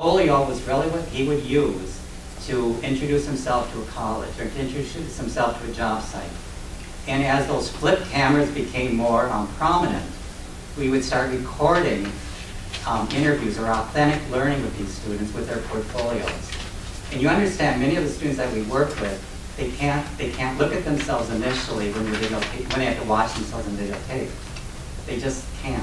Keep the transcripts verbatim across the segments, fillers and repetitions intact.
Polio was really what he would use to introduce himself to a college or to introduce himself to a job site. And as those flipped cameras became more um, prominent, we would start recording um, interviews or authentic learning with these students with their portfolios. And you understand, many of the students that we work with, they can't, they can't look at themselves initially when, videotape, when they have to watch themselves in videotape. They just can't.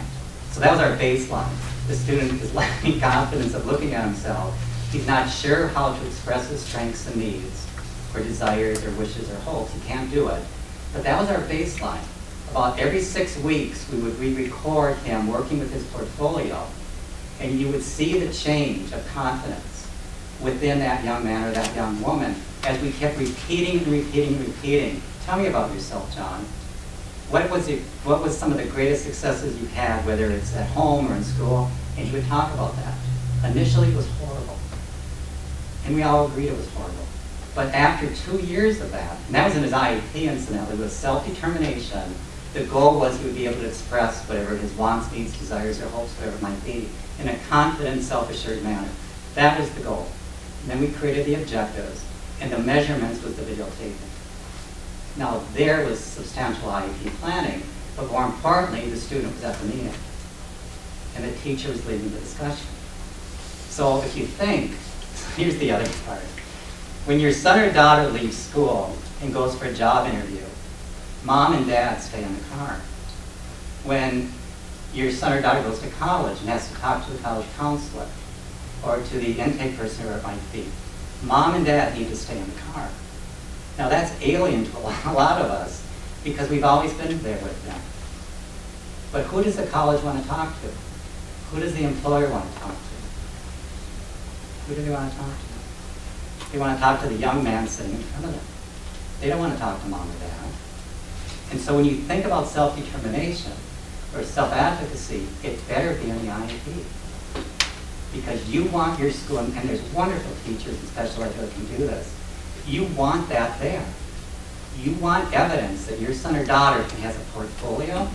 So that was our baseline. The student is lacking confidence of looking at himself. He's not sure how to express his strengths and needs, or desires, or wishes, or hopes. He can't do it. But that was our baseline. About every six weeks, we would re-record him working with his portfolio, and you would see the change of confidence within that young man or that young woman as we kept repeating and repeating and repeating. Tell me about yourself, John. What was, the, what was some of the greatest successes you had, whether it's at home or in school? And he would talk about that. Initially, it was horrible. And we all agreed it was horrible. But after two years of that, and that was in his I E P, incidentally, with self-determination, the goal was he would be able to express whatever his wants, needs, desires, or hopes, whatever it might be, in a confident, self-assured manner. That was the goal. And then we created the objectives, and the measurements was the videotaping. Now, there was substantial I E P planning, but more importantly, the student was at the meeting, and the teacher was leading the discussion. So if you think, here's the other part. When your son or daughter leaves school and goes for a job interview, mom and dad stay in the car. When your son or daughter goes to college and has to talk to the college counselor or to the intake person, or it might be, mom and dad need to stay in the car. Now that's alien to a lot of us because we've always been there with them. But who does the college want to talk to? Who does the employer want to talk to? Who do they want to talk to? They want to talk to the young man sitting in front of them. They don't want to talk to mom or dad. And so when you think about self-determination or self-advocacy, it better be in the I E P. Because you want your school, and there's wonderful teachers and special ed who can do this, you want that there. You want evidence that your son or daughter has a portfolio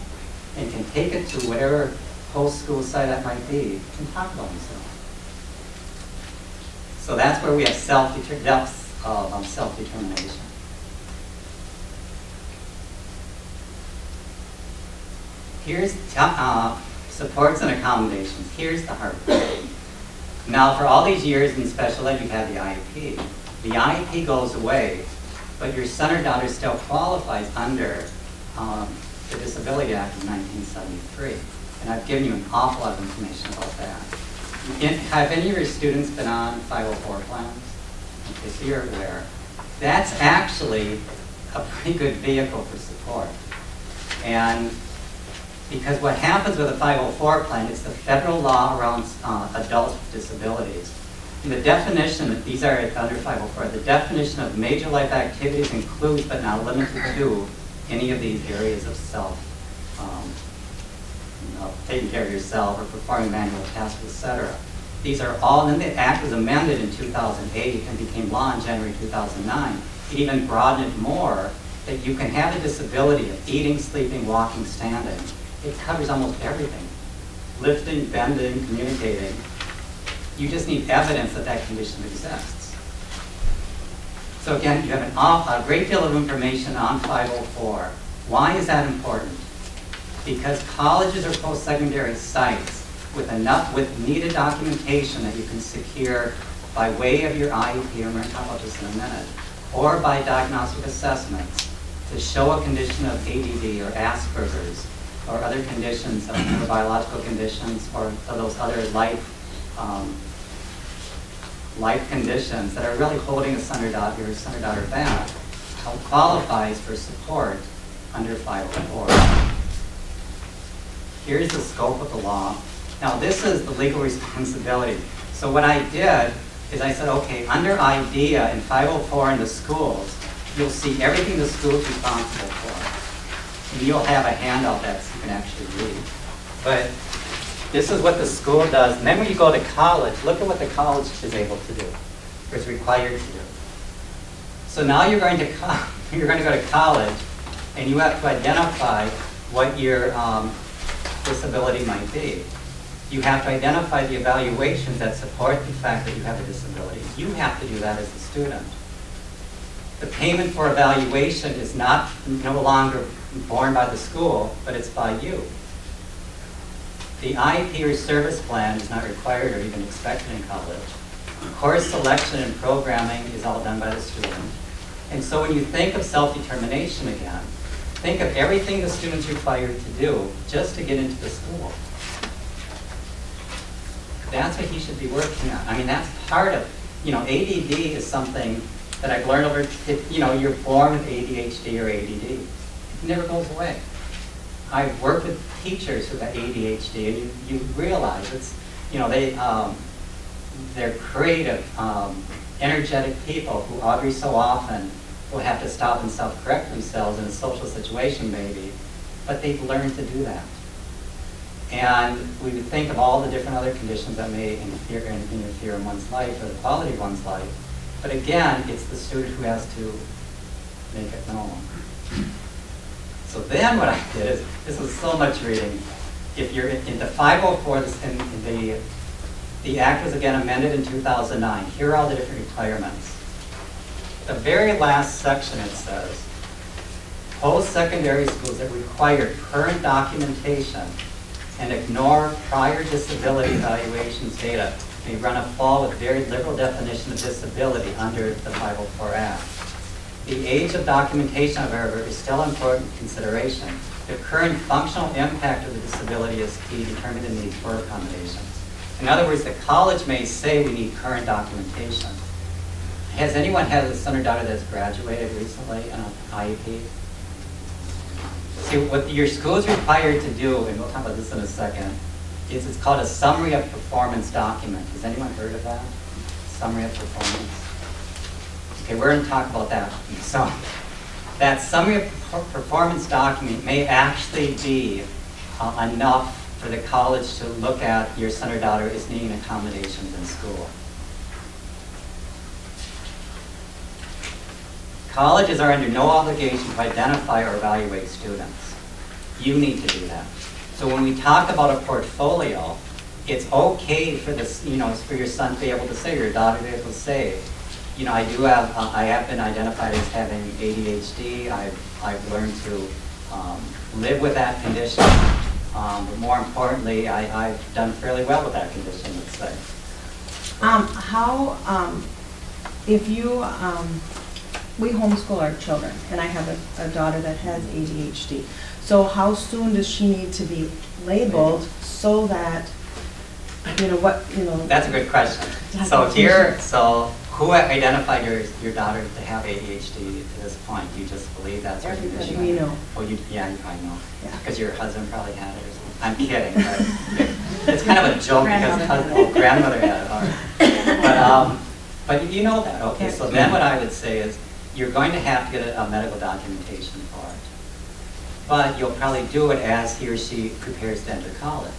and can take it to whatever post-school site that might be and talk about themselves. So that's where we have self-deter- depths of um, self-determination. Here's uh, supports and accommodations. Here's the hard part. Now, for all these years in special ed, you've had the I E P. The I E P goes away, but your son or daughter still qualifies under um, the Disability Act of nineteen seventy-three. And I've given you an awful lot of information about that. In, have any of your students been on five oh four plans? Okay, so you're aware. That's actually a pretty good vehicle for support. And because what happens with a five oh four plan is the federal law around uh, adults with disabilities. And the definition, these are under five oh four, the definition of major life activities includes but not limited to any of these areas of self, um, you know, taking care of yourself or performing manual tasks, et cetera. These are all, and the Act was amended in two thousand eight and became law in January two thousand nine. It even broadened it more that you can have a disability of eating, sleeping, walking, standing. It covers almost everything. Lifting, bending, communicating. You just need evidence that that condition exists. So again, you have an awful, a great deal of information on five oh four. Why is that important? Because colleges are post-secondary sites with enough, with needed documentation that you can secure by way of your I E P, or I'm going to talk about this in a minute, or by diagnostic assessments to show a condition of A D D or Asperger's or other conditions, other biological conditions, or those other life um, life conditions that are really holding a son or daughter, your son or daughter back, qualifies for support under five oh four. Here's the scope of the law. Now this is the legal responsibility. So what I did is I said, okay, under IDEA and five oh four in the schools, you'll see everything the school is responsible for. And you'll have a handout that you can actually read. But this is what the school does. And then when you go to college, look at what the college is able to do, or is required to do. So now you're going to, co you're going to go to college, and you have to identify what your um, disability might be. You have to identify the evaluations that support the fact that you have a disability. You have to do that as a student. The payment for evaluation is not no longer borne by the school, but it's by you. The I E P or service plan is not required or even expected in college. Course selection and programming is all done by the student. And so when you think of self-determination again, think of everything the student's required to do just to get into the school. That's what he should be working on. I mean, that's part of, you know, A D D is something that I've learned over, you know, you're born with A D H D or A D D. It never goes away. I've worked with teachers who have A D H D, and you, you realize it's, you know, they, um, they're creative, um, energetic people who every so often will have to stop and self-correct themselves in a social situation maybe, but they've learned to do that. And we would think of all the different other conditions that may interfere, interfere in one's life or the quality of one's life, but again, it's the student who has to make it normal. So then what I did is, this was so much reading. If you're in the five oh four, this, in, in the, the Act was again amended in two thousand nine. Here are all the different requirements. The very last section, it says, post-secondary schools that require current documentation and ignore prior disability evaluations data may run afoul with very liberal definition of disability under the five oh four Act. The age of documentation, however, is still an important consideration. The current functional impact of the disability is key to determine the need for accommodations. In other words, the college may say we need current documentation. Has anyone had a son or daughter that's graduated recently in an I E P? See, what your school is required to do, and we'll talk about this in a second, is it's called a summary of performance document. Has anyone heard of that? Summary of performance. Okay, we're going to talk about that. So, that summary of performance document may actually be uh, enough for the college to look at your son or daughter is needing accommodations in school. Colleges are under no obligation to identify or evaluate students. You need to do that. So when we talk about a portfolio, it's okay for this, you know, for your son to be able to say, your daughter to be able to say, you know, I do have, uh, I have been identified as having A D H D. I've, I've learned to um, live with that condition. Um, but more importantly, I, I've done fairly well with that condition, let's say. Um, how, um, if you, um, we homeschool our children, and I have a, a daughter that has A D H D. So how soon does she need to be labeled so that, you know, what, you know. That's a good question. So here, so. Who identified your, your daughter to have A D H D to this point? You just believe that's her condition? We know. Oh, you, yeah, you probably know. Because yeah. Your husband probably had it or something. I'm kidding. But it's kind of a joke because husband, oh, grandmother had it. All right. But, um, but you know that. Okay, so then what I would say is you're going to have to get a, a medical documentation for it. But you'll probably do it as he or she prepares to enter college.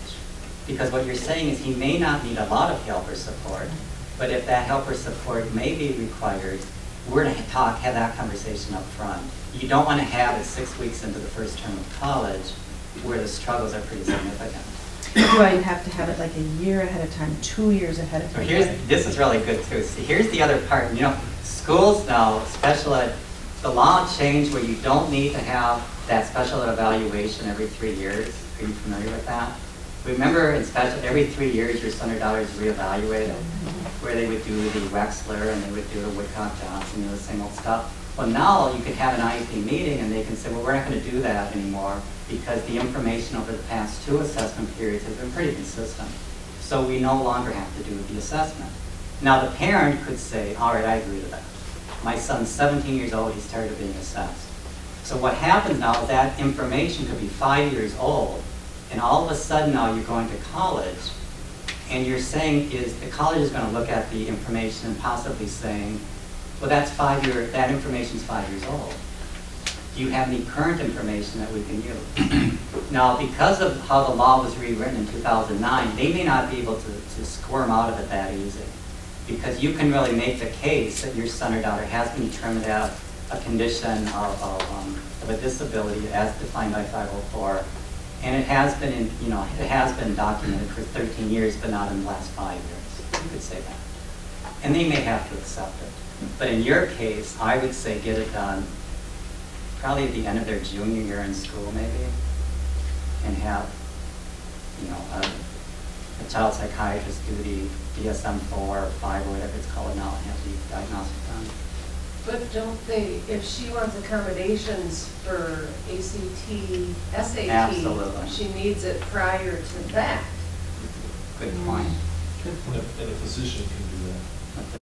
Because what you're saying is he may not need a lot of help or support. But if that help or support may be required, we're to talk, have that conversation up front. You don't want to have it six weeks into the first term of college where the struggles are pretty significant. Do I have to have it like a year ahead of time, two years ahead of time? So here's, this is really good too. See, here's the other part. You know, schools now, special ed, the law changed where you don't need to have that special ed evaluation every three years. Are you familiar with that? Remember, in special ed, every three years your son or daughter is reevaluated. Where they would do the Wexler and they would do the Woodcock Johnson, you know, the same old stuff. Well, now you could have an I E P meeting and they can say, well, we're not going to do that anymore because the information over the past two assessment periods has been pretty consistent. So we no longer have to do the assessment. Now the parent could say, all right, I agree to that. My son's seventeen years old, he's tired of being assessed. So what happens now is that information could be five years old and all of a sudden now you're going to college. And you're saying is the college is going to look at the information and possibly saying, well, that's five year, that information's five years old. Do you have any current information that we can use? Now, because of how the law was rewritten in two thousand nine, they may not be able to, to squirm out of it that easy. Because you can really make the case that your son or daughter has been determined to have a condition of, of, um, of a disability as defined by five oh four. And it has been, in, you know, it has been documented for thirteen years, but not in the last five years. You could say that. And they may have to accept it. But in your case, I would say get it done probably at the end of their junior year in school, maybe, and have, you know, a, a child psychiatrist do the D S M four or five or whatever it's called now and have the diagnostic done. But don't they, if she wants accommodations for A C T, S A T, absolutely, she needs it prior to that. Good point. And a physician can do that.